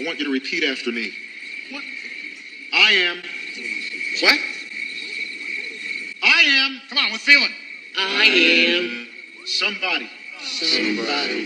I want you to repeat after me. What? I am. What? I am. Come on, we're feeling. I am. Somebody. Somebody.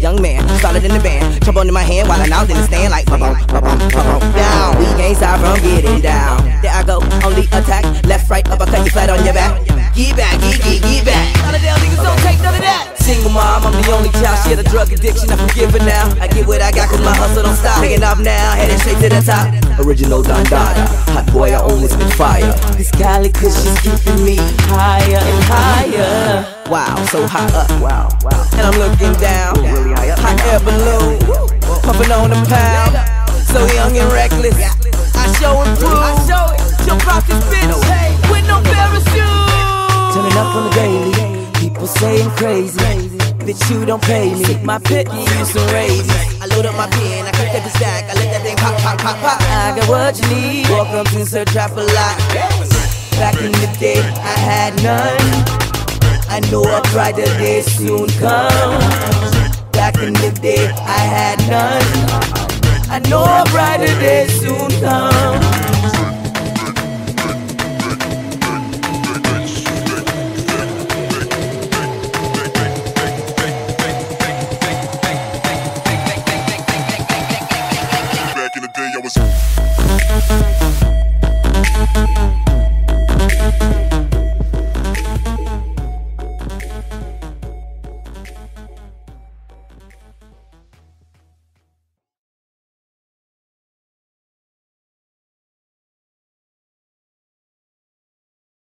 Young man, solid in the band, trouble in my hand while I'm out in the stand like ba-boom, ba-boom, ba-boom, down. We ain't sorry from getting down. There I go, only attack, left, right, uppercut, you flat on your back. Get back, get back. None of them niggas don't take none of that. Single mom, I'm the only child, she had a drug addiction, I forgive her now. I get what I got cause my hustle don't stop. Taking off now, headed straight to the top. Original Don Dada, hot boy, I own this big fire. This Cali cause she's keeping me higher and higher. Wow, so high up, wow. And I'm looking down, really high up. Hot air balloon, pumping on the pound. So young and reckless, I show and prove. Jump off this bitch, with no parachute. Turning up on the daily, people say I'm crazy. Bitch, you don't pay me, take my pit, you use some raisins. I load up my pen, I cut that bitch back, I let that thing pop. I got what you need, welcome to Sir Trap a Lot. Back in the day, I had none. I know a brighter day soon comes. Back in the day I had none. I know a brighter day soon comes.